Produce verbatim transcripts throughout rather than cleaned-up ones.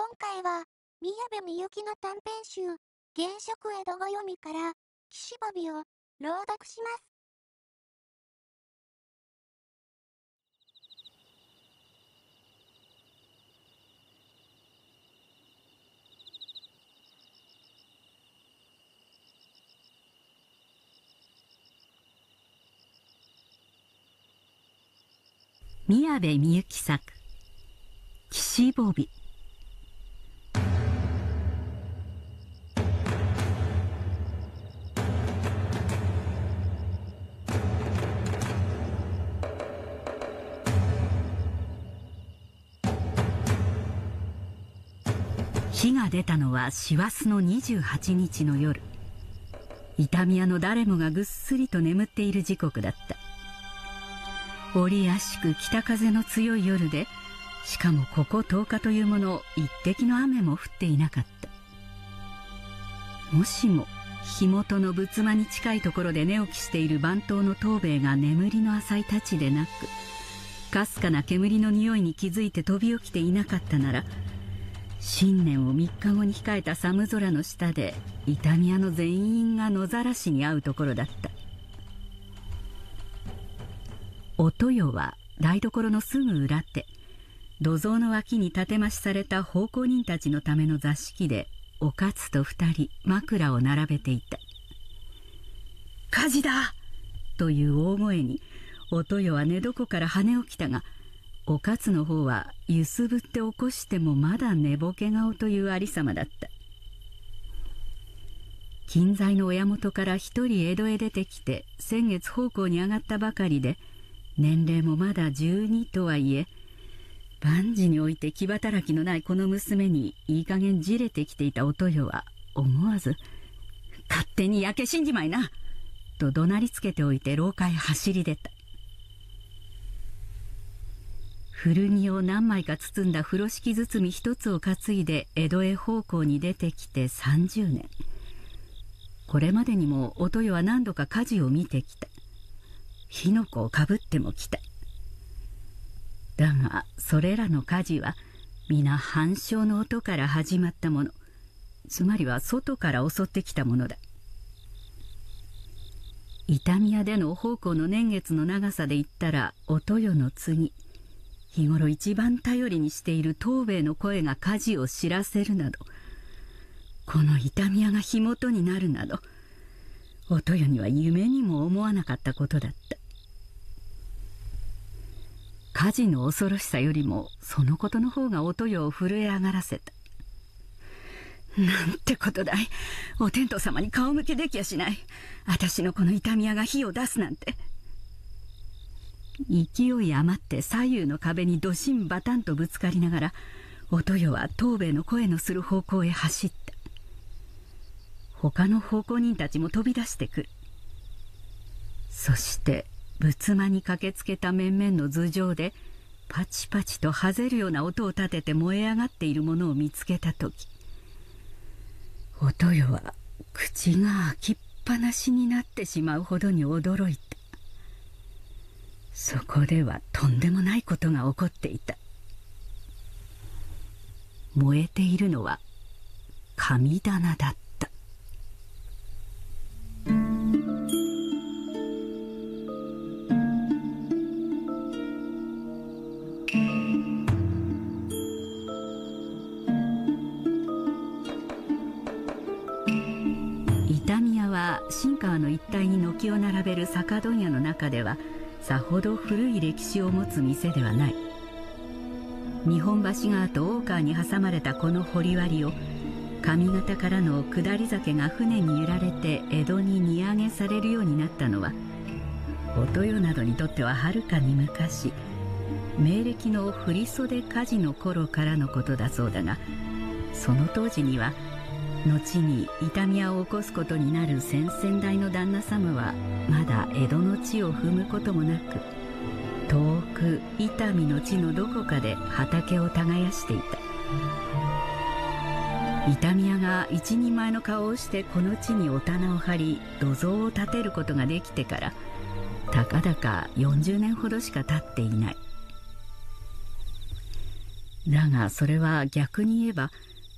今回は、宮部みゆきの短編集、原色江戸ご読みから、岸侘を朗読します。宮部みゆき作、岸侘。火が出たのは師走のにじゅうはちにちの夜。伊丹屋の誰もがぐっすりと眠っている時刻だった。折々しく北風の強い夜で、しかもこことおかというもの、一滴の雨も降っていなかった。もしも火元の仏間に近いところで寝起きしている番頭の藤兵衛が眠りの浅い太刀でなく、かすかな煙の匂いに気づいて飛び起きていなかったなら、新年をみっかごに控えた寒空の下で、伊丹屋の全員が野ざらしに会うところだった。お豊は台所のすぐ裏手、土蔵の脇に建て増しされた奉公人たちのための座敷で、おかつと二人枕を並べていた。火事だという大声に、お豊は寝床から跳ね起きたが、おかつの方は揺すぶって起こしてもまだ寝ぼけ顔というありさまだった。近在の親元から一人江戸へ出てきて、先月奉公に上がったばかりで、年齢もまだじゅうにとはいえ、万事において気働きのないこの娘にいい加減じれてきていたお豊は、思わず「勝手に焼け死んじまいな!」と怒鳴りつけておいて廊下へ走り出た。古着を何枚か包んだ風呂敷包み一つを担いで江戸へ奉公に出てきてさんじゅうねん。これまでにもお豊は何度か火事を見てきた。火の粉をかぶってもきた。だがそれらの火事は皆半鐘の音から始まったもの、つまりは外から襲ってきたものだ。伊丹屋での奉公の年月の長さで言ったら、お豊の次、日頃一番頼りにしている藤兵衛の声が火事を知らせるなど、この伊丹屋が火元になるなど、お豊には夢にも思わなかったことだった。火事の恐ろしさよりもそのことの方がお豊を震え上がらせた。なんてことだい、お天道様に顔向けできやしない、私のこの伊丹屋が火を出すなんて。勢い余って左右の壁にドシンバタンとぶつかりながら、お豊は藤兵衛の声のする方向へ走った。他の奉公人たちも飛び出してくる。そして仏間に駆けつけた面々の頭上で、パチパチとはぜるような音を立てて燃え上がっているものを見つけた時、お豊は口が開きっぱなしになってしまうほどに驚いた。そこではとんでもないことが起こっていた。燃えているのは神棚だった。伊丹屋は新川の一帯に軒を並べる酒問屋の中では、さほど古い歴史を持つ店ではない。日本橋川と大川に挟まれたこの堀割を、上方からの下り酒が船に揺られて江戸に荷揚げされるようになったのは、お豊などにとってははるかに昔、明暦の振袖火事の頃からのことだそうだが、その当時には後に伊丹屋を起こすことになる先々代の旦那様は、まだ江戸の地を踏むこともなく、遠く伊丹の地のどこかで畑を耕していた。伊丹屋が一人前の顔をしてこの地にお棚を張り、土蔵を建てることができてから、たかだかよんじゅうねんほどしか経っていない。だがそれは逆に言えば、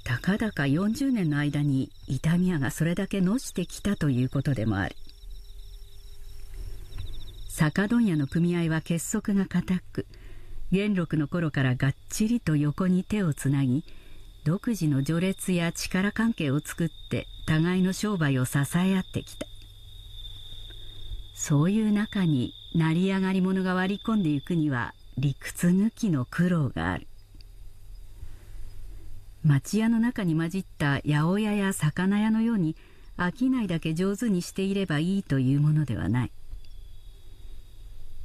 たかだかよんじゅうねんの間に痛みやがそれだけのしてきたということでもある。酒問屋の組合は結束が固く、元禄の頃からがっちりと横に手をつなぎ、独自の序列や力関係を作って互いの商売を支え合ってきた。そういう中に成り上がり者が割り込んでいくには理屈抜きの苦労がある。町屋の中に混じった八百屋や魚屋のように商いだけ上手にしていればいいというものではない。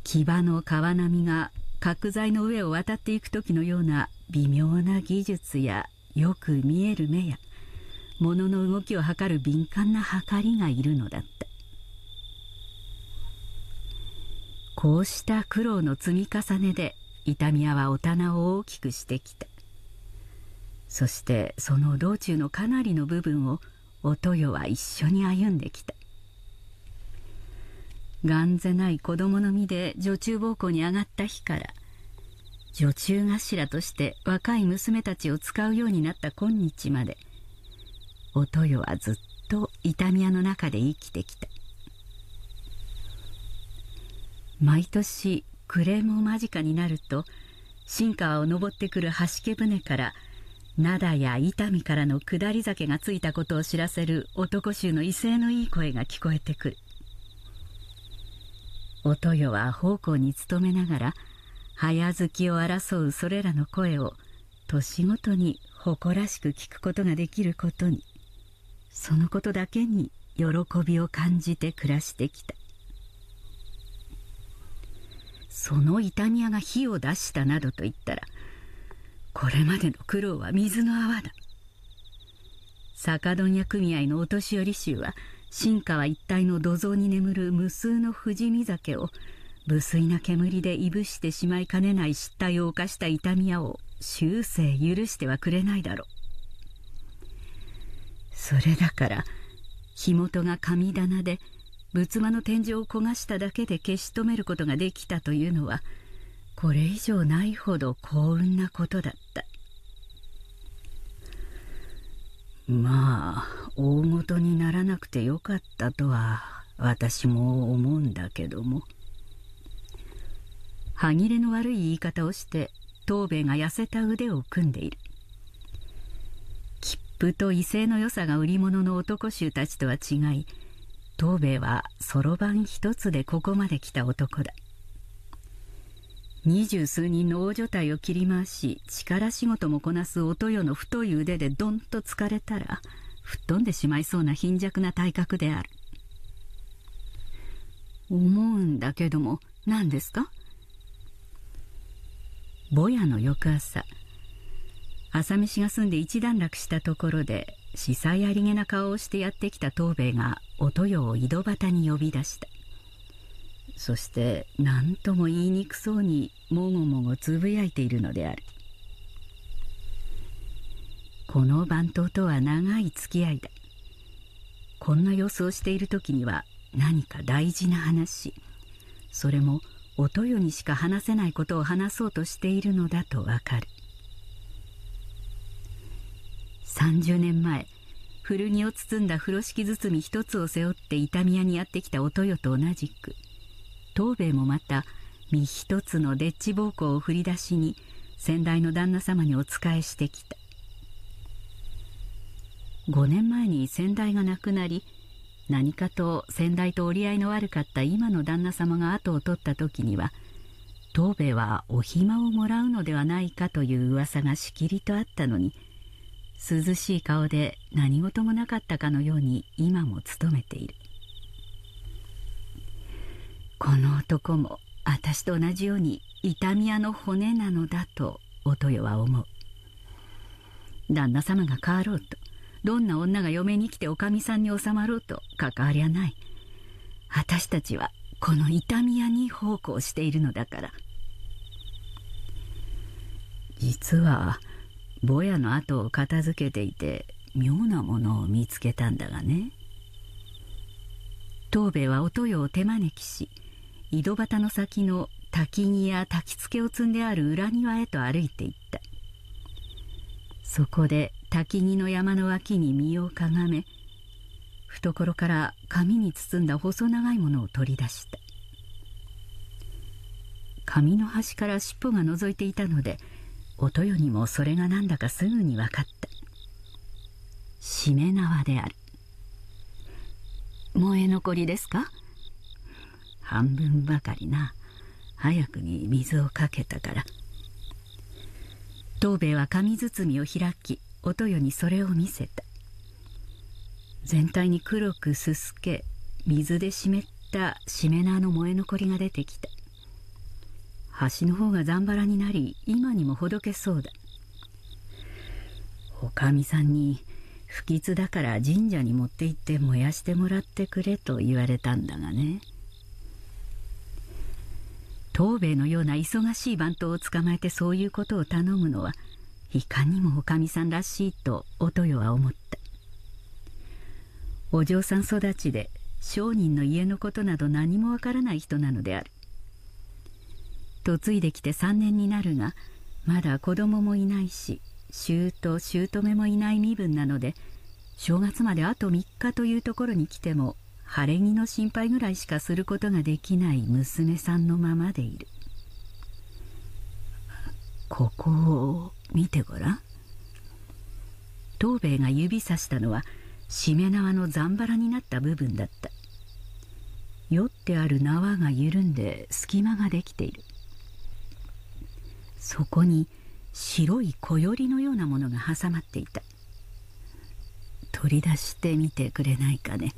牙の皮並みが角材の上を渡っていく時のような微妙な技術や、よく見える目や、物の動きを測る敏感な計りがいるのだった。こうした苦労の積み重ねで痛み屋はお棚を大きくしてきた。そしてその道中のかなりの部分をお豊は一緒に歩んできた。頑ぜない子供の身で女中奉公に上がった日から、女中頭として若い娘たちを使うようになった今日まで、お豊はずっと痛み屋の中で生きてきた。毎年暮れも間近になると、新川を登ってくる橋家船から灘や伊丹からの下り酒がついたことを知らせる男衆の威勢のいい声が聞こえてくる。お豊は奉公に勤めながら早好きを争うそれらの声を年ごとに誇らしく聞くことができることに、そのことだけに喜びを感じて暮らしてきた。その痛み屋が火を出したなどと言ったら、これまでの苦労は水の泡だ。酒問屋組合のお年寄り衆は新川一帯の土蔵に眠る無数の富士見酒を無粋な煙でいぶしてしまいかねない失態を犯した痛み屋を終生許してはくれないだろう。それだから火元が神棚で仏間の天井を焦がしただけで消し止めることができたというのは、これ以上ないほど幸運なことだった。まあ大事にならなくてよかったとは私も思うんだけども。歯切れの悪い言い方をして藤兵衛が痩せた腕を組んでいる。切符と威勢の良さが売り物の男衆たちとは違い、藤兵衛はそろばん一つでここまで来た男だ。二十数人の大所帯を切り回し、力仕事もこなすお豊の太い腕でどんと突かれたら、吹っ飛んでしまいそうな貧弱な体格である。思うんだけども、何ですか？ぼやの翌朝、朝飯が済んで一段落したところで、子細ありげな顔をしてやってきた藤兵衛がお豊を井戸端に呼び出した。そして何とも言いにくそうにもごもごつぶやいているのである。この番頭とは長い付き合いだ。こんな様子をしている時には、何か大事な話、それもお豊にしか話せないことを話そうとしているのだとわかる。さんじゅうねんまえ、古着を包んだ風呂敷包み一つを背負って痛み屋にやってきたお豊と同じく、藤兵衛もまた身一つのでっち奉公を振り出しに先代の旦那様にお仕えしてきた。ごねんまえに先代が亡くなり、何かと先代と折り合いの悪かった今の旦那様が後を取った時には、藤兵衛はお暇をもらうのではないかという噂がしきりとあったのに、涼しい顔で何事もなかったかのように今も勤めている。この男も私と同じように痛み屋の骨なのだとお豊は思う。旦那様が変わろうと、どんな女が嫁に来ておかみさんに収まろうと関わりはない。私たちはこの痛み屋に奉公しているのだから。実はぼやの跡を片付けていて妙なものを見つけたんだがね。藤兵衛はお豊を手招きし、井戸端の先の焚き木や焚き付けを積んである裏庭へと歩いていった。そこで焚木の山の脇に身をかがめ、懐から紙に包んだ細長いものを取り出した。紙の端から尻尾が覗いていたので、お豊にもそれが何だかすぐに分かった。しめ縄である。燃え残りですか？半分ばかりな。早くに水をかけたから。藤兵衛は紙包みを開き、お豊にそれを見せた。全体に黒くすすけ、水で湿ったしめ縄の燃え残りが出てきた。端の方がざんばらになり、今にもほどけそうだ。おかみさんに不吉だから神社に持って行って燃やしてもらってくれと言われたんだがね。藤兵衛のような忙しい番頭を捕まえてそういうことを頼むのはいかにもおかみさんらしいとお豊は思った。お嬢さん育ちで商人の家のことなど何もわからない人なのである。嫁いできてさんねんになるが、まだ子供もいないし、舅と姑もいない身分なので、正月まであとみっかというところに来ても晴れ着の心配ぐらいしかすることができない娘さんのままでいる。ここを見てごらん。藤兵衛が指さしたのはしめ縄のざんばらになった部分だった。酔ってある縄が緩んで隙間ができている。そこに白い小よりのようなものが挟まっていた。取り出してみてくれないかね。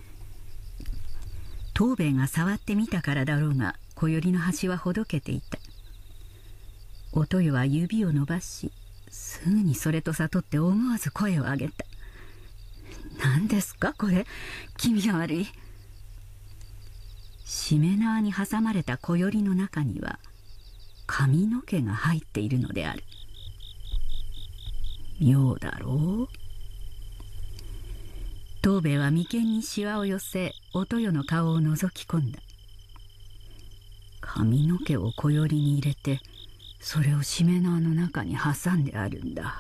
藤兵衛が触ってみたからだろうが、小よりの端はほどけていた。お豊は指を伸ばし、すぐにそれと悟って思わず声を上げた。何ですかこれ、気味が悪い。しめ縄に挟まれた小よりの中には髪の毛が入っているのである。妙だろう。藤兵衛は眉間にしわを寄せ、お豊の顔を覗き込んだ。髪の毛を小よりに入れて、それをしめ縄の中に挟んであるんだ。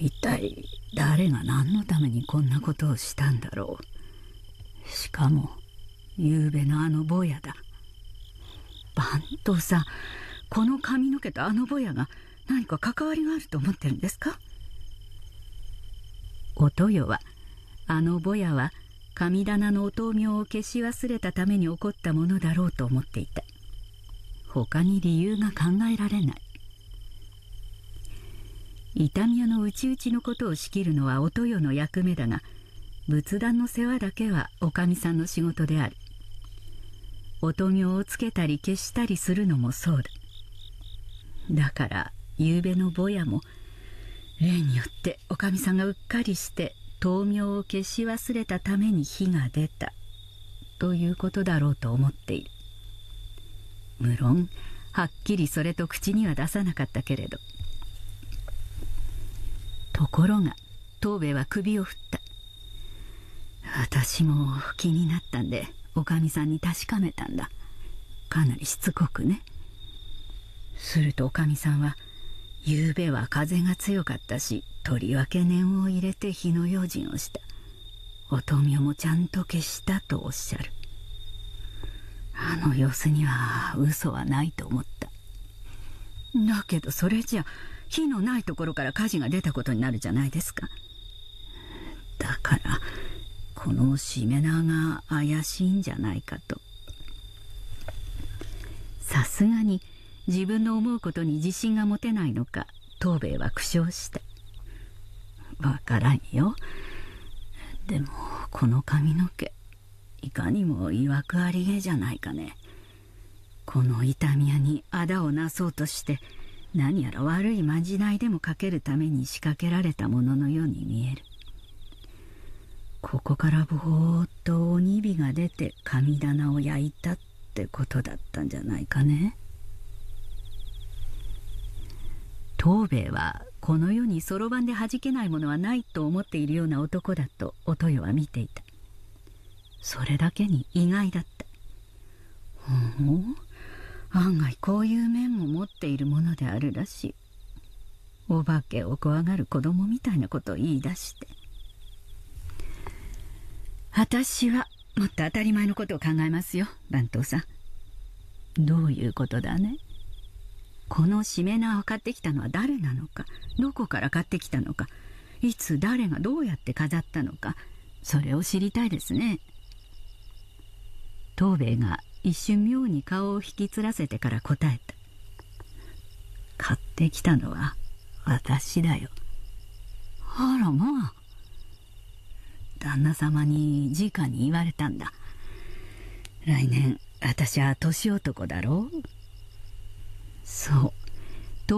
一体誰が何のためにこんなことをしたんだろう。しかもゆうべのあの坊やだ。番頭さん、この髪の毛とあの坊やが何か関わりがあると思ってるんですか？お豊は、あの坊やは神棚のお灯明を消し忘れたために起こったものだろうと思っていた。他に理由が考えられない。痛み屋の内々のことを仕切るのはお豊の役目だが、仏壇の世話だけはおかみさんの仕事である。お灯明をつけたり消したりするのもそうだ。だからゆうべのぼやも例によっておかみさんがうっかりして灯明を消し忘れたために火が出たということだろうと思っている。無論はっきりそれと口には出さなかったけれど。ところが藤兵衛は首を振った。私も気になったんでおかみさんに確かめたんだ。かなりしつこくね。するとおかみさんは、ゆうべは風が強かったし、とりわけ念を入れて火の用心をした。お灯明もちゃんと消したとおっしゃる。あの様子には嘘はないと思った。だけどそれじゃ火のないところから火事が出たことになるじゃないですか。だからこのしめ縄が怪しいんじゃないかと。さすがに自分の思うことに自信が持てないのか、藤兵衛は苦笑した。わからんよ。でもこの髪の毛、いかにもいわくありげじゃないかね。この痛み屋にあだをなそうとして何やら悪いまじないでもかけるために仕掛けられたもののように見える。ここからぼーっと鬼火が出て神棚を焼いたってことだったんじゃないかね。藤兵衛はこの世にそろばんで弾けないものはないと思っているような男だとお豊は見ていた。それだけに意外だった。ほう、案外こういう面も持っているものであるらしい。お化けを怖がる子供みたいなことを言い出して。私はもっと当たり前のことを考えますよ、番頭さん。どういうことだね。このしめ縄を買ってきたのは誰なのか、どこから買ってきたのか、いつ誰がどうやって飾ったのか、それを知りたいですね。藤兵衛が一瞬妙に顔を引きつらせてから答えた。買ってきたのは私だよ。あらまあ。旦那様に直に言われたんだ。来年私は年男だろう。そう、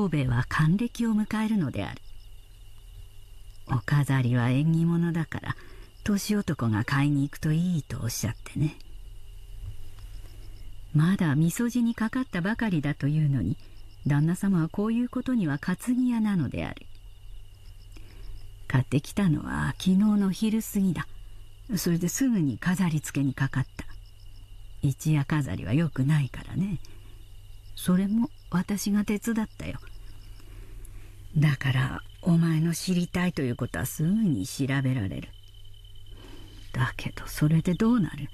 藤兵衛は還暦を迎えるのである。お飾りは縁起物だから年男が買いに行くといいとおっしゃってね。まだみそじにかかったばかりだというのに、旦那様はこういうことには担ぎ屋なのである。買ってきたのは昨日の昼過ぎだ。それですぐに飾り付けにかかった。一夜飾りはよくないからね。それも私が手伝ったよ。だからお前の知りたいということはすぐに調べられる。だけどそれでどうなる。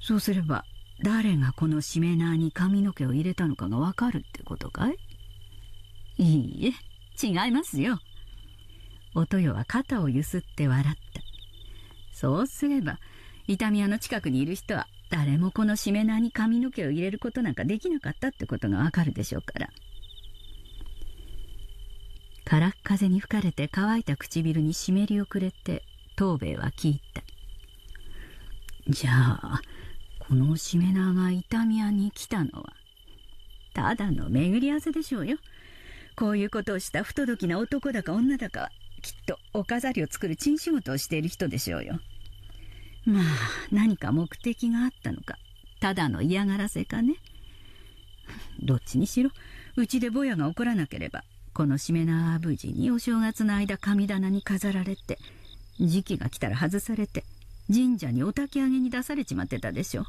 そうすれば誰がこのしめ縄に髪の毛を入れたのかがわかるってことかい？いいえ、違いますよ。おとよは肩をゆすって笑った。そうすれば、痛み屋の近くにいる人は誰もこのしめ縄に髪の毛を入れることなんかできなかったってことがわかるでしょうから。からっ風に吹かれて乾いた唇に湿りをくれて、藤兵衛は聞いた。じゃあ、このしめ縄が伊丹屋に来たのはただの巡り合わせでしょうよ。こういうことをした不届きな男だか女だかはきっとお飾りを作る珍仕事をしている人でしょうよ。まあ何か目的があったのか、ただの嫌がらせかね。どっちにしろうちでぼやが起こらなければ、このしめ縄は無事にお正月の間神棚に飾られて、時期が来たら外されて神社にお焚き上げに出されちまってたでしょ。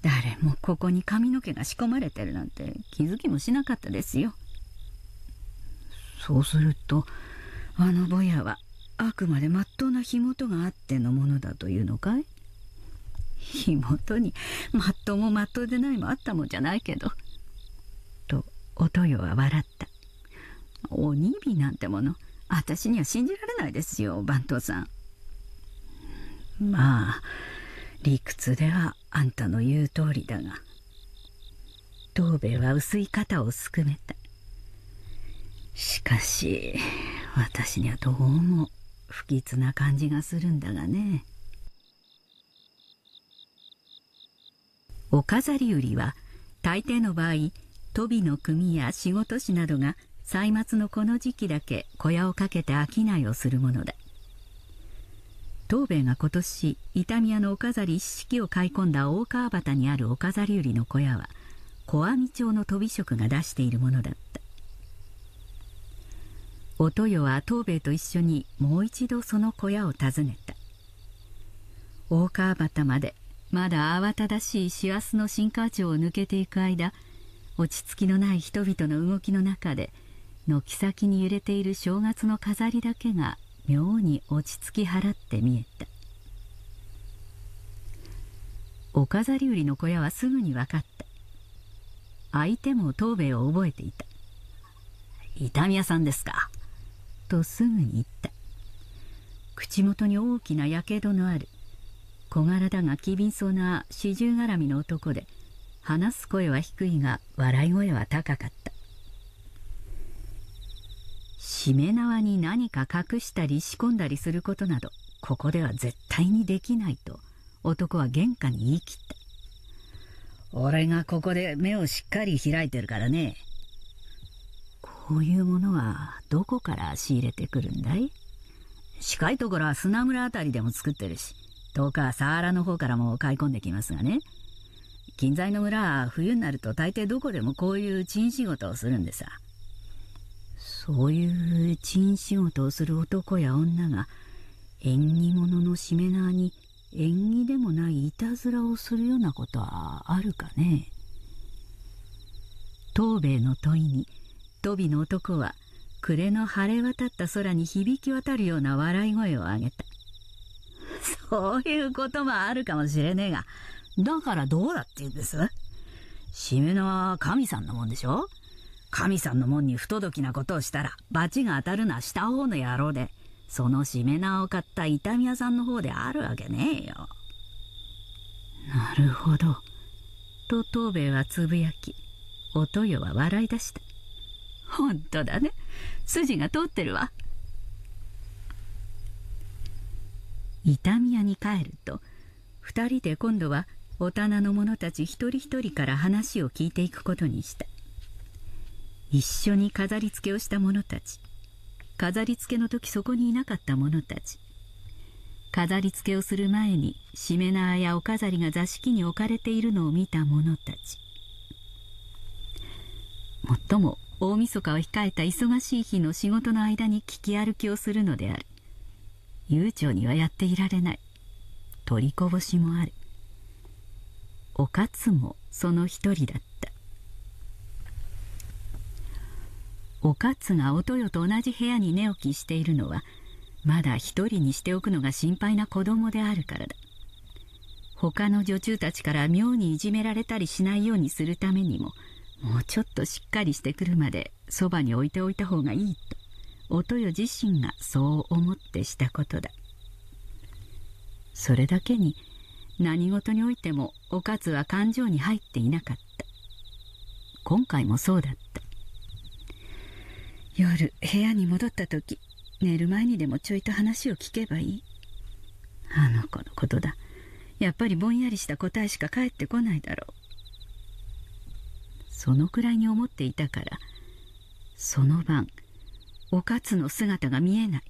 誰もここに髪の毛が仕込まれてるなんて気づきもしなかったですよ。そうするとあのぼやはあくまでまっとうな火元があってのものだというのかい？火元にまっとうもまっとうでないもあったもんじゃないけど、とおとよは笑った。鬼火なんてもの、私には信じられないですよ、番頭さん。まあ理屈ではあんたの言う通りだが。藤兵衛は薄い肩をすくめた。しかし私にはどうも不吉な感じがするんだがね。お飾り売りは大抵の場合、鳶の組や仕事師などが歳末のこの時期だけ小屋をかけて商いをするものだ。藤兵衛が今年伊丹屋のお飾り一式を買い込んだ大川端にあるお飾り売りの小屋は、小網町の鳶職が出しているものだった。おとよは藤兵衛と一緒にもう一度その小屋を訪ねた。大川端までまだ慌ただしい師走の新川町を抜けていく間、落ち着きのない人々の動きの中で軒先に揺れている正月の飾りだけが妙に落ち着き払って見えた。お飾り売りの小屋はすぐに分かった。相手も藤兵衛を覚えていた。伊丹屋さんですか、とすぐに言った。口元に大きなやけどのある小柄だが機敏そうな四十絡みの男で、話す声は低いが笑い声は高かった。しめ縄に何か隠したり仕込んだりすることなど、ここでは絶対にできないと男は原価に言い切った。俺がここで目をしっかり開いてるからね。こういうものはどこから仕入れてくるんだい？近いところは砂村あたりでも作ってるし、遠くは佐原の方からも買い込んできますがね。近在の村は冬になると大抵どこでもこういう珍仕事をするんでさ。そういう珍仕事をする男や女が縁起物のしめ縄に縁起でもないいたずらをするようなことはあるかね。藤兵衛の問いにトビの男は暮れの晴れ渡った空に響き渡るような笑い声を上げた。そういうこともあるかもしれねえが、だからどうだって言うんです？しめ縄は神さんのもんでしょ？神さんのもんに不届きなことをしたら罰が当たるのはした方の野郎で、そのしめ縄を買った痛み屋さんの方であるわけねえよ。なるほど。と藤兵衛はつぶやき、お豊は笑い出した。本当だね。筋が通ってるわ。痛み屋に帰ると、二人で今度はお店の者たち一人一人から話を聞いていくことにした。一緒に飾り付けをした者たち、飾り付けの時そこにいなかった者たち、飾り付けをする前にしめ縄やお飾りが座敷に置かれているのを見た者たち、もっとも大晦日を控えた忙しい日の仕事の間に聞き歩きをするのである。悠長にはやっていられない。取りこぼしもある。おかつもその一人だった。おかつがお豊と同じ部屋に寝起きしているのは、まだ一人にしておくのが心配な子供であるからだ。他の女中たちから妙にいじめられたりしないようにするためにも、もうちょっとしっかりしてくるまでそばに置いておいた方がいいと、お豊自身がそう思ってしたことだ。それだけに、何事においてもおかつは感情に入っていなかった。今回もそうだった。夜部屋に戻った時、寝る前にでもちょいと話を聞けばいい。あの子のことだ。やっぱりぼんやりした答えしか返ってこないだろう。そのくらいに思っていたから、その晩おかつの姿が見えない。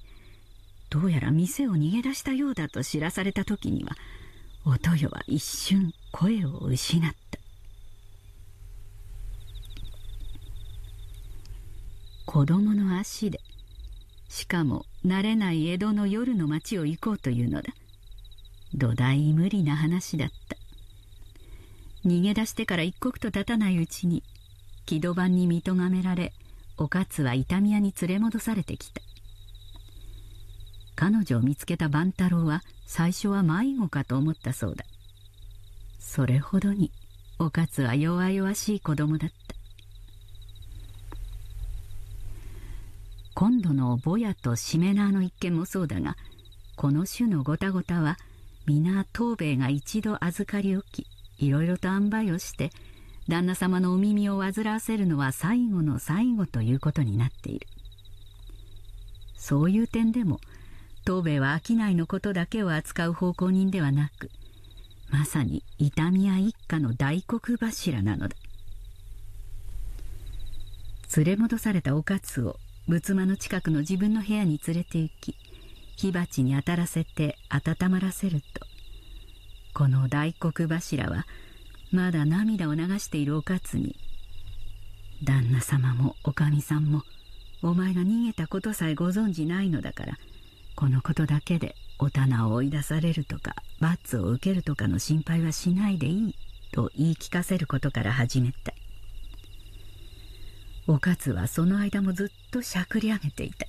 どうやら店を逃げ出したようだと知らされた時には、お豊は一瞬声を失った。子供の足で、しかも慣れない江戸の夜の街を行こうというのだ。どだい無理な話だった。逃げ出してから一刻と経たないうちに、木戸番に見とがめられ、おかつは痛み屋に連れ戻されてきた。彼女を見つけた万太郎は最初は迷子かと思ったそうだ。それほどにおかつは弱々しい子供だった。今度のぼやとしめ縄の一件もそうだが、この種のごたごたは皆藤兵衛が一度預かり置き、いろいろと塩梅をして旦那様のお耳を煩わせるのは最後の最後ということになっている。そういう点でも藤兵衛は商いのことだけを扱う奉公人ではなく、まさに痛み屋一家の大黒柱なのだ。連れ戻されたおかつを仏間の近くの自分の部屋に連れて行き、火鉢に当たらせて温まらせると、この大黒柱はまだ涙を流しているおかつに、旦那様もおかみさんもお前が逃げたことさえご存じないのだから、このことだけでお棚を追い出されるとか罰を受けるとかの心配はしないでいいと言い聞かせることから始めた。おかつはその間もずっとしゃくり上げていた。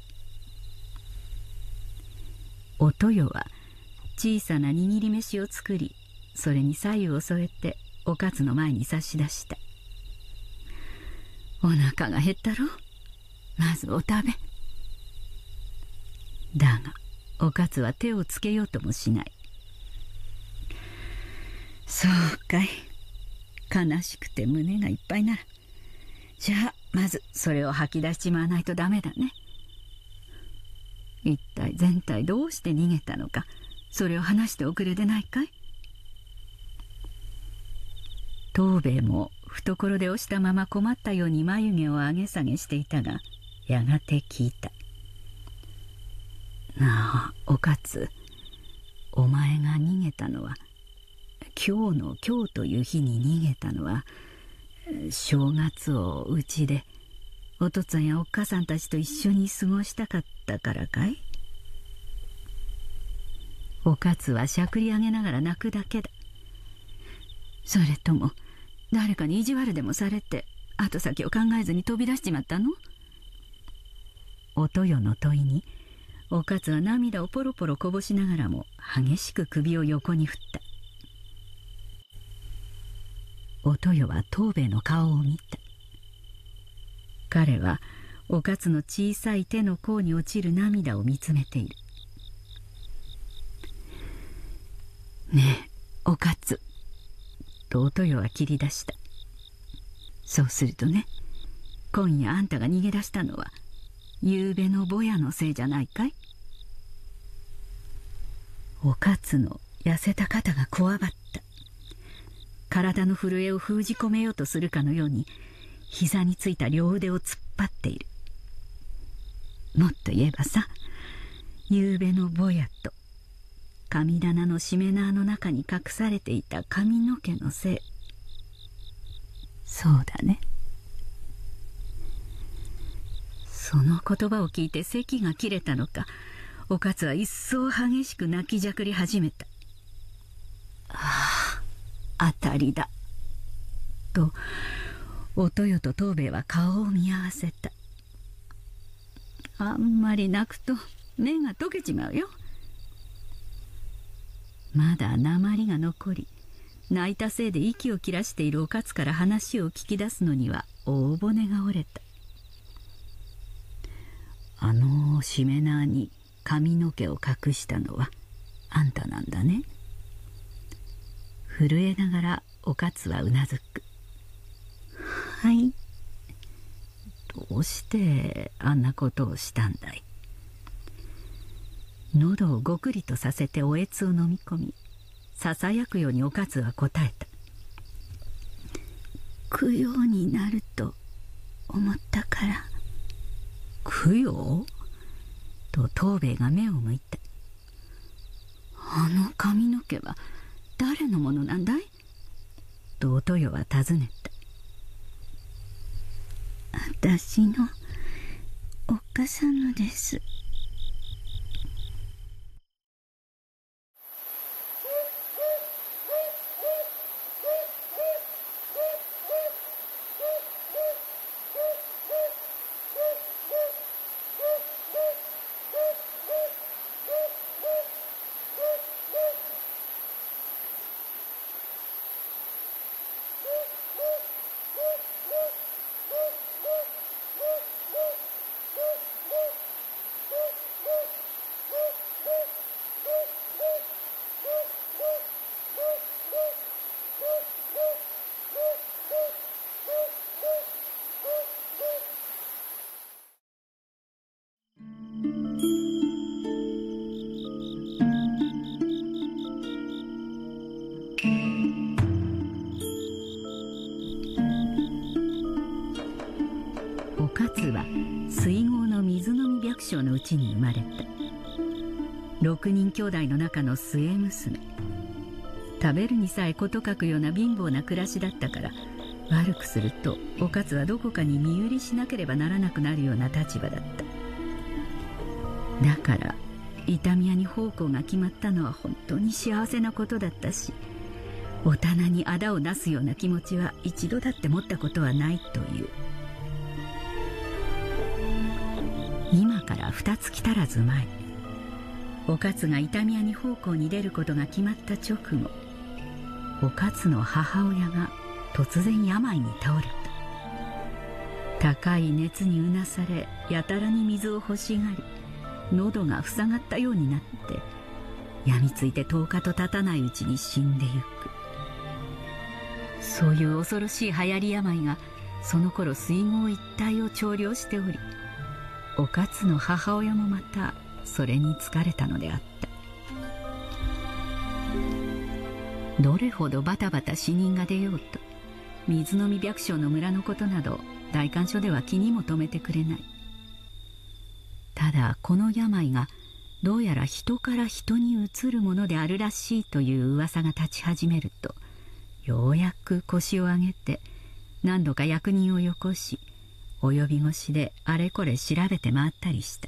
お豊は小さな握り飯を作り、それに白湯を添えておかつの前に差し出した。お腹が減ったろう。まずお食べ。だがおかつは手をつけようともしない。そうかい。悲しくて胸がいっぱいなら、じゃあまずそれを吐き出しちまわないとダメだね。一体全体どうして逃げたのか、それを話しておくれでないかい。藤兵衛も懐で押したまま困ったように眉毛を上げ下げしていたが、やがて聞いた。なあおかつ、お前が逃げたのは、今日の今日という日に逃げたのは、正月をうちでお父っつぁんやおっかさんたちと一緒に過ごしたかったからかい。おかつはしゃくり上げながら泣くだけだ。それとも誰かに意地悪でもされて後先を考えずに飛び出しちまったの？お豊の問いにおかつは涙をポロポロこぼしながらも激しく首を横に振った。お豊は藤兵衛の顔を見た。彼はおかつの小さい手の甲に落ちる涙を見つめている。ねえおかつ、とお豊は切り出した。そうするとね、今夜あんたが逃げ出したのはゆうべのぼやのせいじゃないかい。おかつの痩せた肩がこわばった。体の震えを封じ込めようとするかのように膝についた両腕を突っ張っている。もっと言えばさ、ゆうべのぼやと神棚のしめ縄の中に隠されていた髪の毛のせい。そうだね。その言葉を聞いて咳が切れたのか、おかつは一層激しく泣きじゃくり始めた。ああ、当たりだ。と、お豊と藤兵衛は顔を見合わせた。あんまり泣くと目が溶けちまうよ。まだ鉛が残り、泣いたせいで息を切らしているおかつから話を聞き出すのには大骨が折れた。あのしめ縄に髪の毛を隠したのはあんたなんだね。震えながらおかつはうなずく。はい。どうしてあんなことをしたんだい。喉をごくりとさせておえつを飲み込み、ささやくようにおかつは答えた。供養になると思ったから。供養？と藤兵衛が目を向いた。あの髪の毛は誰のものなんだい？とお豊は尋ねた。私のおっかさんのです。のうちに生まれたろくにん兄弟の中の末娘。食べるにさえこと書くような貧乏な暮らしだったから、悪くするとおかつはどこかに身売りしなければならなくなるような立場だった。だから伊丹屋に奉公が決まったのは本当に幸せなことだったし、お店にあだをなすような気持ちは一度だって持ったことはないという。今から二月足らず前、おかつが伊丹屋に奉公に出ることが決まった直後、おかつの母親が突然病に倒れた。高い熱にうなされ、やたらに水を欲しがり、喉が塞がったようになって病みついてとおかと経たないうちに死んでゆく。そういう恐ろしい流行り病がその頃水郷一帯を調療しており、おかつの母親もまたそれに疲れたのであった。どれほどバタバタ死人が出ようと、水飲み百姓の村のことなど代官所では気にも留めてくれない。ただこの病がどうやら人から人にうつるものであるらしいという噂が立ち始めると、ようやく腰を上げて何度か役人をよこし、及び腰であれこれ調べて回ったりした。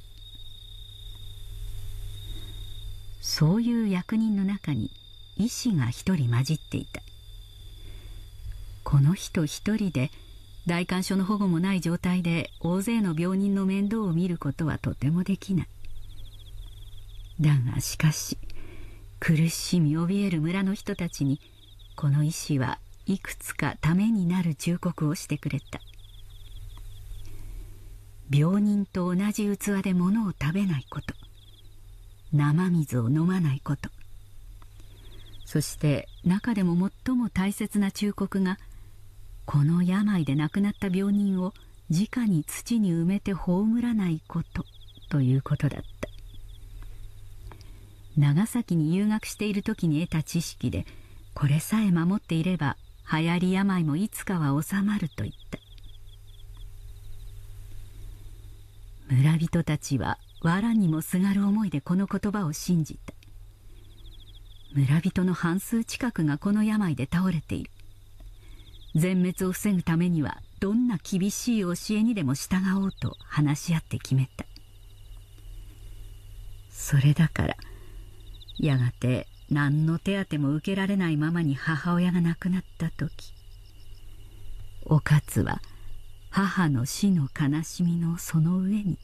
そういう役人の中に医師が一人混じっていた。この人一人で代官所の保護もない状態で大勢の病人の面倒を見ることはとてもできない。だがしかし、苦しみ怯える村の人たちにこの医師はいくつかためになる忠告をしてくれた。病人と同じ器で物を食べないこと、生水を飲まないこと、そして中でも最も大切な忠告が、この病で亡くなった病人を直に土に埋めて葬らないことということだった。長崎に留学している時に得た知識で、これさえ守っていれば流行り病もいつかは治まると言った。村人たちは藁にもすがる思いでこの言葉を信じた。村人の半数近くがこの病で倒れている。全滅を防ぐためにはどんな厳しい教えにでも従おうと話し合って決めた。それだからやがて何の手当ても受けられないままに母親が亡くなった時、おかつは母の死の悲しみのその上に、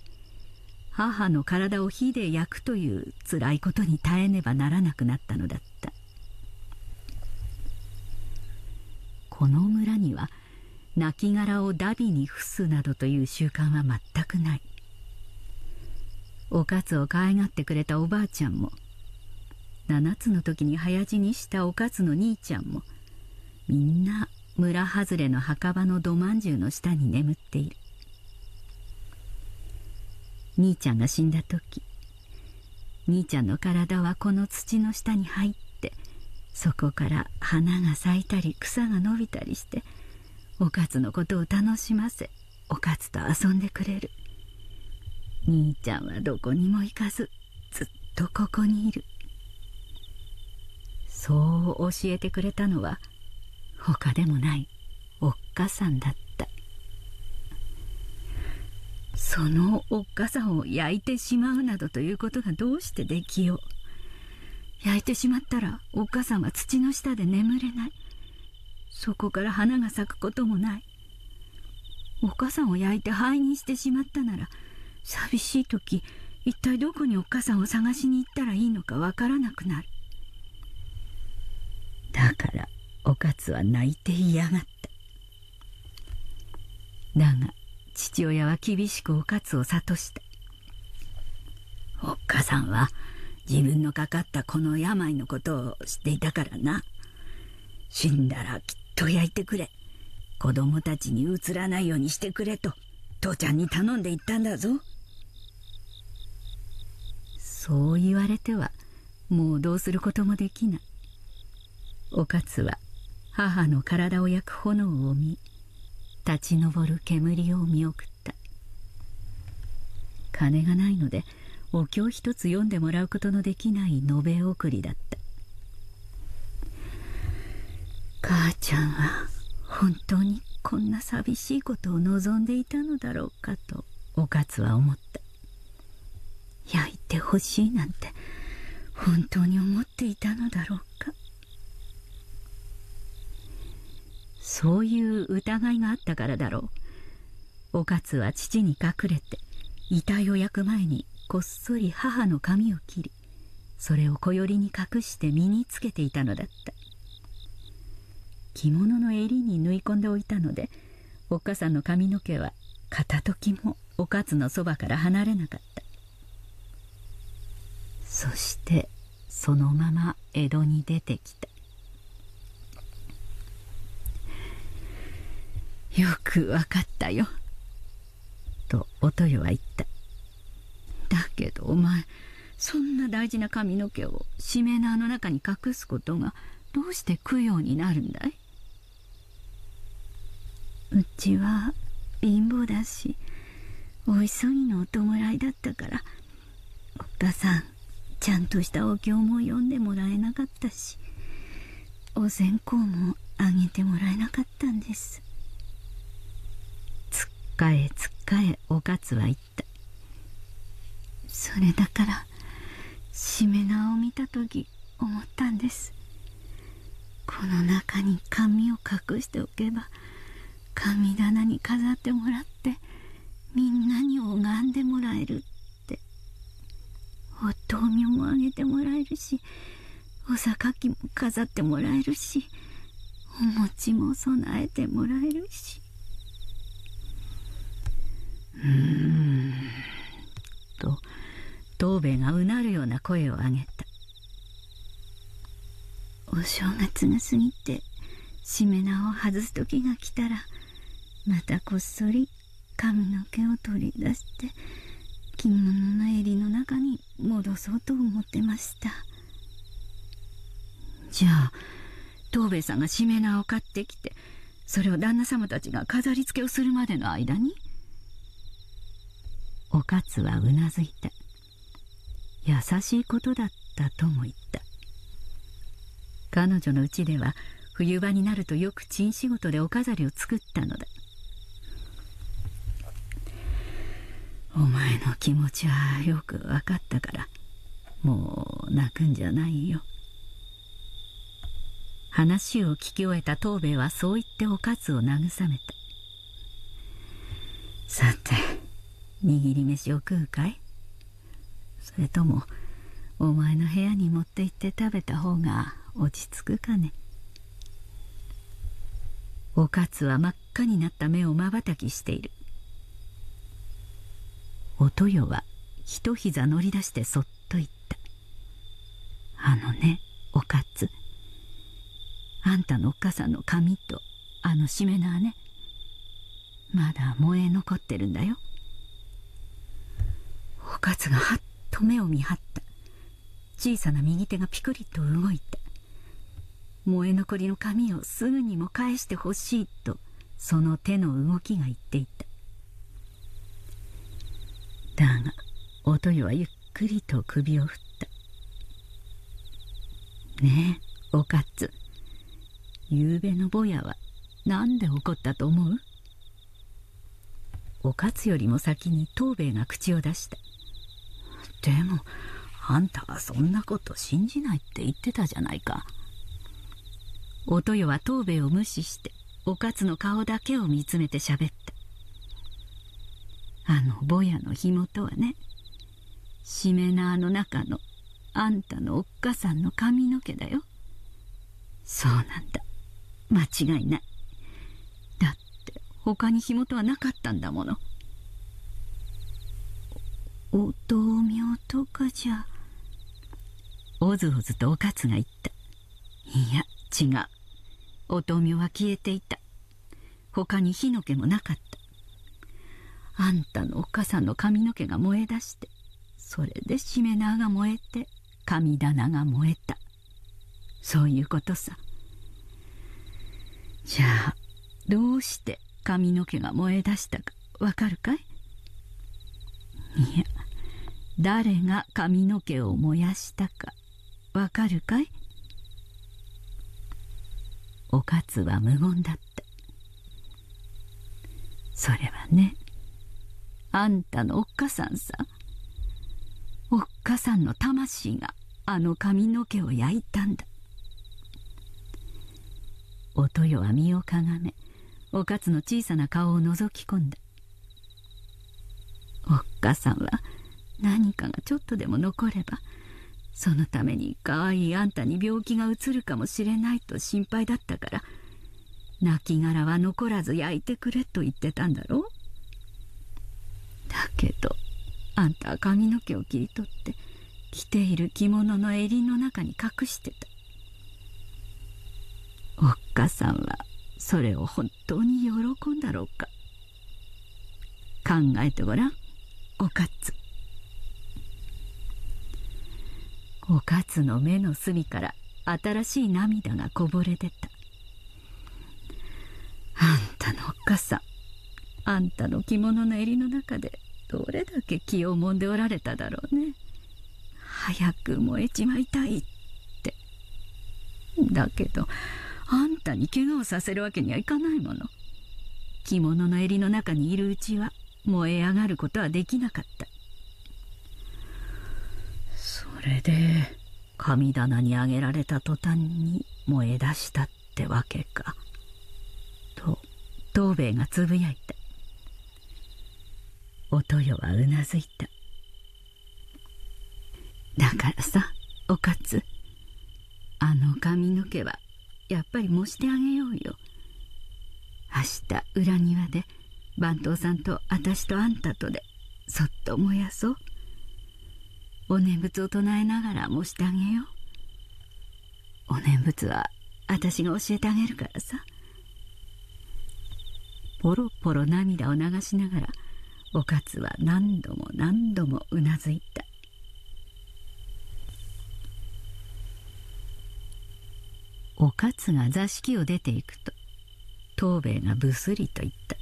母の体を火で焼くという辛いことに耐えねばならなくなったのだった。この村には亡きがらを荼毘に付すなどという習慣は全くない。おかつをかわいがってくれたおばあちゃんも、七つの時に早死にしたおかつの兄ちゃんも、みんな村外れの墓場の土まんじゅうの下に眠っている。兄ちゃんが死んだ時、兄ちゃんの体はこの土の下に入って、そこから花が咲いたり草が伸びたりして、おかつのことを楽しませ、おかつと遊んでくれる。兄ちゃんはどこにも行かず、ずっとここにいる。そう教えてくれたのは他でもないおっかさんだった。そのおっかさんを焼いてしまうなどということがどうしてできよう。焼いてしまったらおっかさんは土の下で眠れない。そこから花が咲くこともない。おっかさんを焼いて灰にしてしまったなら、寂しい時一体どこにおっかさんを探しに行ったらいいのかわからなくなる。だからおかつは泣いていやがった。だが父親は厳しくおかつを諭した。おっかさんは自分のかかったこの病のことを知っていたからな。死んだらきっと焼いてくれ、子供たちにうつらないようにしてくれと父ちゃんに頼んでいったんだぞ。そう言われてはもうどうすることもできない。おかつは母の体を焼く炎を見、立ち上る煙を見送った。金がないのでお経一つ読んでもらうことのできない延べ送りだった。母ちゃんは本当にこんな寂しいことを望んでいたのだろうかとおかつは思った。焼いてほしいなんて本当に思っていたのだろうか。そういう疑いがあったからだろう。おかつは父に隠れて、遺体を焼く前にこっそり母の髪を切り、それをこよりに隠して身につけていたのだった。着物の襟に縫い込んでおいたので、おっかさんの髪の毛は片時もおかつのそばから離れなかった。そしてそのまま江戸に出てきた。よくわかったよとお豊は言った。だけどお前、そんな大事な髪の毛をしめ縄の中に隠すことがどうして供養になるんだい。うちは貧乏だし、お急ぎのお弔いだったから、おっかさんちゃんとしたお経も読んでもらえなかったし、お線香もあげてもらえなかったんです。つっかえつっかえおかつは言った。それだからしめ縄を見た時思ったんです。この中に髪を隠しておけば神棚に飾ってもらってみんなに拝んでもらえるって。お灯明もあげてもらえるし、お榊も飾ってもらえるし、お餅も備えてもらえるし。うーんと藤兵衛がうなるような声を上げた。お正月が過ぎてしめ縄を外す時が来たら、またこっそり髪の毛を取り出して着物の襟の中に戻そうと思ってました。じゃあ藤兵衛さんがしめ縄を買ってきて、それを旦那様たちが飾り付けをするまでの間に。おかつはうなずいた。優しいことだったとも言った。彼女のうちでは冬場になるとよく賃仕事でお飾りを作ったのだ。お前の気持ちはよく分かったから、もう泣くんじゃないよ。話を聞き終えた藤兵衛はそう言っておかつを慰めた。さて、握り飯を食うかい？それともお前の部屋に持って行って食べた方が落ち着くかね。おかつは真っ赤になった目をまばたきしている。おとよはひとひざ乗り出してそっと言った。あのね、おかつ、あんたのおっかさんの髪とあのしめ縄ね、まだ燃え残ってるんだよ。おかつがはっと目を見張った。小さな右手がピクリと動いた。燃え残りの髪をすぐにも返してほしいとその手の動きが言っていた。だがおとよはゆっくりと首を振った。ねえおかつ、ゆうべのぼやはなんで怒ったと思う？おかつよりも先に藤兵衛が口を出した。でもあんたはそんなこと信じないって言ってたじゃないか。おとよは藤兵衛を無視しておかつの顔だけを見つめてしゃべった。あのぼやのひもとはね、しめ縄の中のあんたのおっかさんの髪の毛だよ。そうなんだ、間違いない。だって他にひもとはなかったんだもの。お灯明とかじゃ。おずおずとおかつが言った。いや違う、お灯明は消えていた。他に火の気もなかった。あんたのおっかさんの髪の毛が燃え出して、それでしめ縄が燃えて神棚が燃えた、そういうことさ。じゃあどうして髪の毛が燃え出したかわかるかい？いや、誰が髪の毛を燃やしたかわかるかい？おかつは無言だった。それはね、あんたのおっかさんさ。おっかさんの魂があの髪の毛を焼いたんだ。おとよは身をかがめ、おかつの小さな顔を覗き込んだ。おっかさんは何かがちょっとでも残れば、そのためにかわいいあんたに病気がうつるかもしれないと心配だったから、亡きがらは残らず焼いてくれと言ってたんだろう。だけどあんたは髪の毛を切り取って着ている着物の襟の中に隠してた。おっかさんはそれを本当に喜んだろうか。考えてごらん、おかつ。おかつの目の隅から新しい涙がこぼれ出た。あんたのおっかさん、あんたの着物の襟の中でどれだけ気をもんでおられただろうね。早く燃えちまいたいって。だけどあんたに怪我をさせるわけにはいかないもの。着物の襟の中にいるうちは燃え上がることはできなかった。それで神棚にあげられた途端に燃え出したってわけかと藤兵衛がつぶやいた。お豊はうなずいた。だからさ、おかつ、あの髪の毛はやっぱり模してあげようよ。明日裏庭で番頭さんとあたしとあんたとでそっと燃やそう。お念仏を唱えながら模してあげよう。お念仏はあたしが教えてあげるからさ。ポロポロ涙を流しながらおかつは何度も何度もうなずいた。おかつが座敷を出ていくと藤兵衛がぶすりと言った。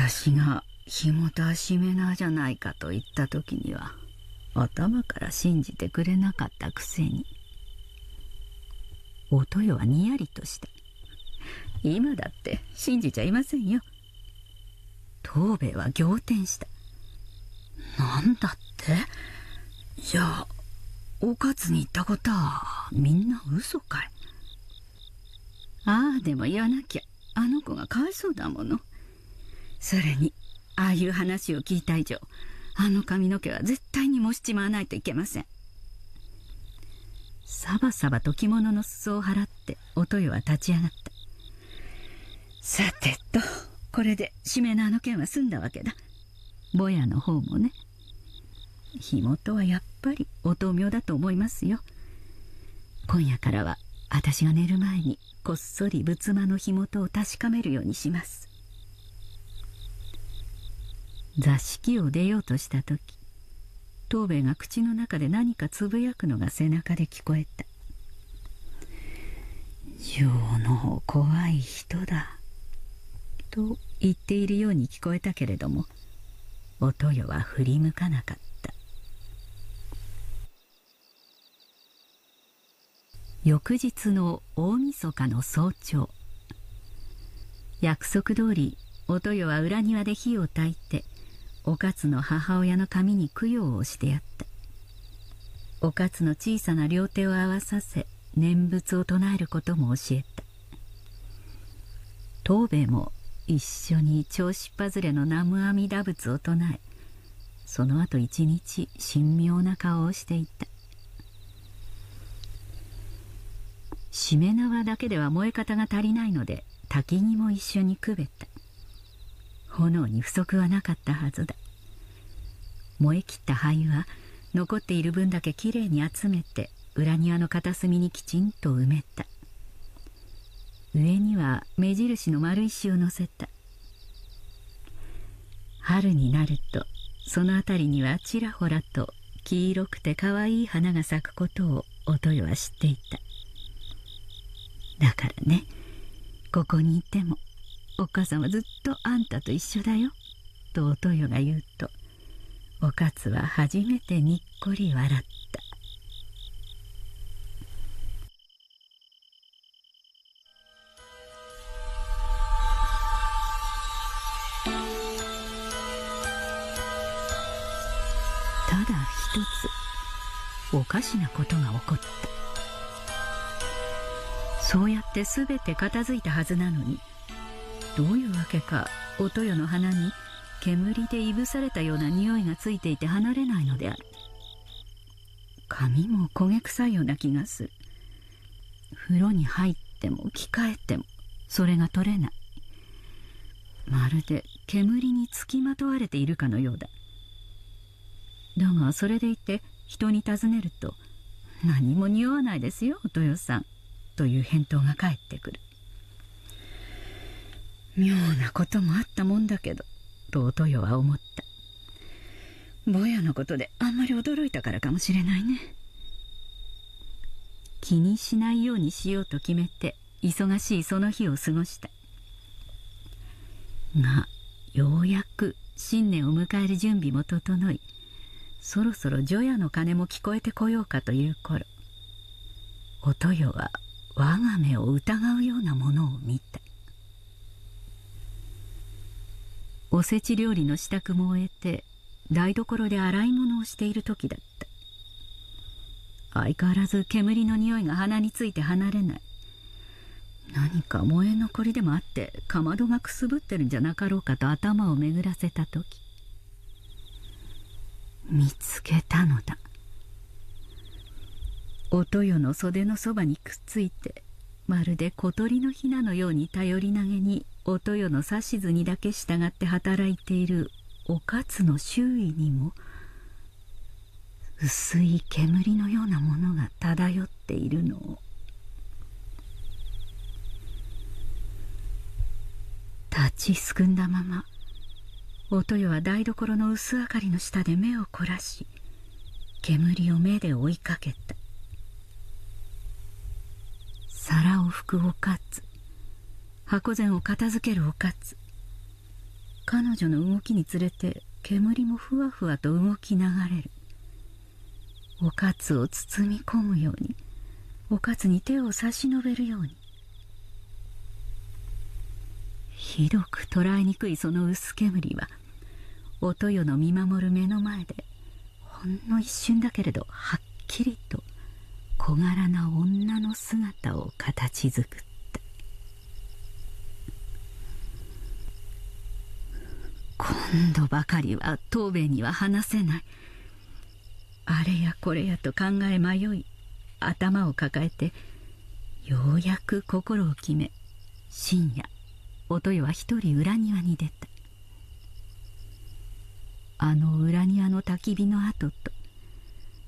私が紐と足めなじゃないかと言った時には頭から信じてくれなかったくせに。お豊はにやりとした。今だって信じちゃいませんよ。藤兵衛は仰天した。なんだって？じゃあおかつに言ったことはみんな嘘かい？ああでも言わなきゃあの子がかわいそうだもの。それにああいう話を聞いた以上あの髪の毛は絶対にもしちまわないといけません。サバサバと着物の裾を払ってお豊は立ち上がった。さてとこれでしめ縄の件は済んだわけだ。ぼやの方もね。火元はやっぱりお豆苗だと思いますよ。今夜からは私が寝る前にこっそり仏間の火元を確かめるようにします。座敷を出ようとした時藤兵衛が口の中で何かつぶやくのが背中で聞こえた。女の怖い人だと言っているように聞こえたけれどもお豊は振り向かなかった。翌日の大晦日の早朝、約束通りお豊は裏庭で火を焚いておかつの母親の髪に供養をしてやった。おかつの小さな両手を合わさせ念仏を唱えることも教えた。藤兵衛も一緒に調子っぱずれの南無阿弥陀仏を唱え、その後一日神妙な顔をしていた。しめ縄だけでは燃え方が足りないので焚き木も一緒にくべた。炎に不足はなかったはずだ。燃え切った灰は残っている分だけきれいに集めて裏庭の片隅にきちんと埋めた。上には目印の丸石を乗せた。春になるとその辺りにはちらほらと黄色くてかわいい花が咲くことをお豊は知っていた。だからね、ここにいてもお母さんはずっとあんたと一緒だよとお豊が言うとおかつは初めてにっこり笑った。ただ一つおかしなことが起こった。そうやって全て片付いたはずなのにどういうわけかお豊の鼻に煙でいぶされたような匂いがついていて離れないのである。髪も焦げ臭いような気がする。風呂に入っても着替えてもそれが取れない。まるで煙につきまとわれているかのようだ。だがそれでいて人に尋ねると「何も匂わないですよお豊さん」という返答が返ってくる。妙なこともあったもんだけどとお豊は思った。ぼやのことであんまり驚いたからかもしれないね。気にしないようにしようと決めて忙しいその日を過ごしたが、ようやく新年を迎える準備も整い、そろそろ除夜の鐘も聞こえてこようかという頃、お豊は我が目を疑うようなものを見た。おせち料理の支度も終えて台所で洗い物をしている時だった。相変わらず煙の匂いが鼻について離れない。何か燃え残りでもあってかまどがくすぶってるんじゃなかろうかと頭を巡らせた時、見つけたのだ。お豊の袖のそばにくっついて、まるで小鳥のひなのように頼り投げにお豊の指図にだけ従って働いているおかつの周囲にも薄い煙のようなものが漂っているのを、立ちすくんだままお豊は台所の薄明かりの下で目を凝らし、煙を目で追いかけた。皿を拭くおかつ、箱膳を片付けるおかつ、彼女の動きにつれて煙もふわふわと動き流れる。おかつを包み込むように、おかつに手を差し伸べるように。ひどく捉えにくいその薄煙は、お豊の見守る目の前でほんの一瞬だけれどはっきりと小柄な女の姿を形づくった。今度ばかりは藤兵衛には話せない。あれやこれやと考え迷い、頭を抱えてようやく心を決め、深夜お豊は一人裏庭に出た。あの裏庭の焚き火の跡と、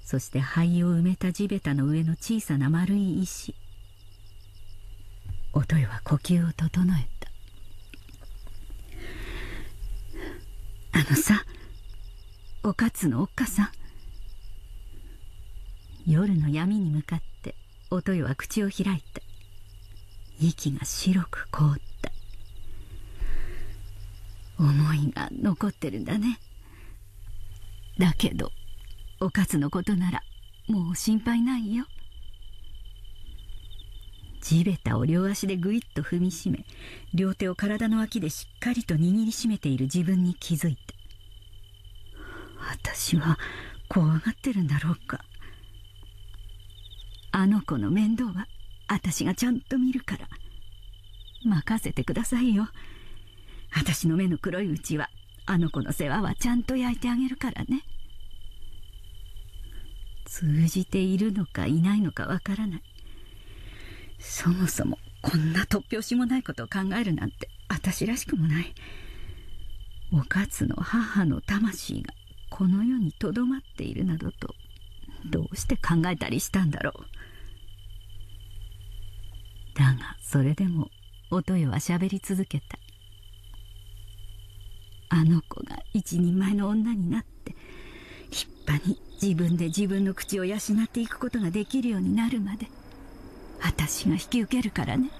そして灰を埋めた地べたの上の小さな丸い石、お豊は呼吸を整えた。あのさ、おかつのおっかさん。夜の闇に向かってお豊は口を開いた。息が白く凍った。思いが残ってるんだね。だけどおかつのことならもう心配ないよ。地べたを両足でぐいっと踏みしめ、両手を体の脇でしっかりと握りしめている自分に気づいた。私は怖がってるんだろうか。あの子の面倒は私がちゃんと見るから任せてくださいよ。私の目の黒いうちはあの子の世話はちゃんと焼いてあげるからね。通じているのかいないのかわからない。そもそもこんな突拍子もないことを考えるなんて私らしくもない。おかつの母の魂がこの世にとどまっているなどとどうして考えたりしたんだろう。だがそれでもお豊はしゃべり続けた。あの子が一人前の女になって立派に自分で自分の口を養っていくことができるようになるまで私が引き受けるからね。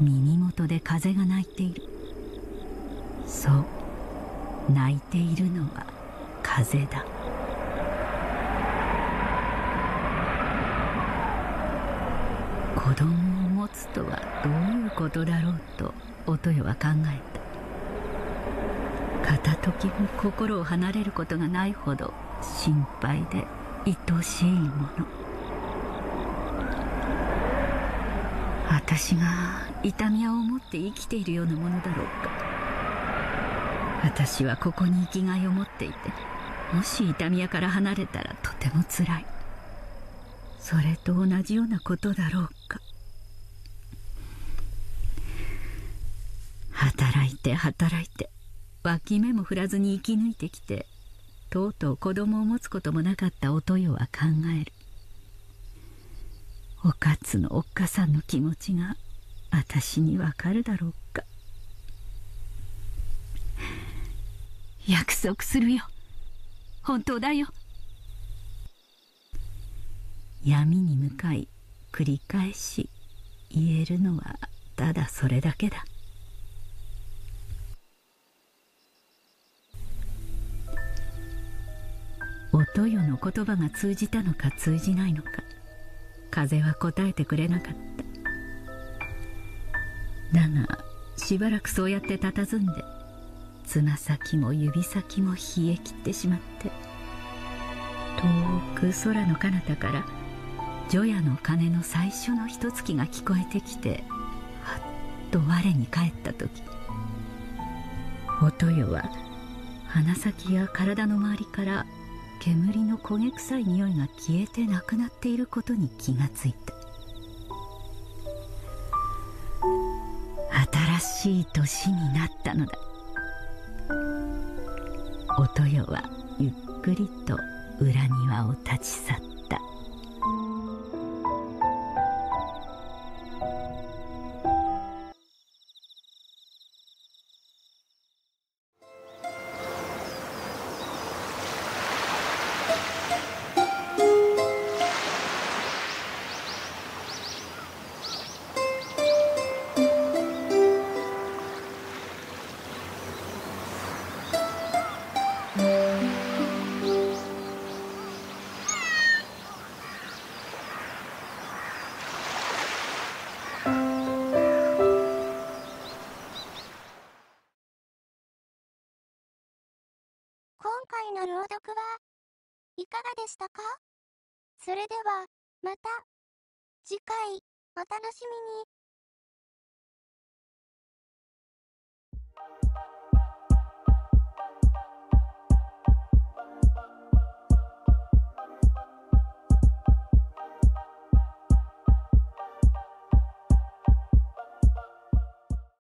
耳元で風が鳴いている。そう、鳴いているのは風だ。子供を持つとはどういうことだろうとお豊は考えた。片時も心を離れることがないほど心配で愛しいもの。私が痛みを持って生きているようなものだろうか。私はここに生きがいを持っていて、もし痛み屋から離れたらとてもつらい。それと同じようなことだろうか。働いて働いて脇目も振らずに生き抜いてきて、とうとう子供を持つこともなかったお豊は考える。おかつのおっかさんの気持ちが私にわかるだろうか。約束するよ。本当だよ。闇に向かい繰り返し言えるのはただそれだけだ。お豊の言葉が通じたのか通じないのか、風は答えてくれなかった。だがしばらくそうやって佇んで、つま先も指先も冷え切ってしまって、遠く空の彼方から除夜の鐘の最初の一月が聞こえてきて、はっと我に返った時、お豊は鼻先や体の周りから煙の焦げ臭い匂いが消えてなくなっていることに気がついた。新しい年になったのだ。お豊はゆっくりと裏庭を立ち去った。今回の朗読はいかがでしたか？それではまた次回お楽しみに。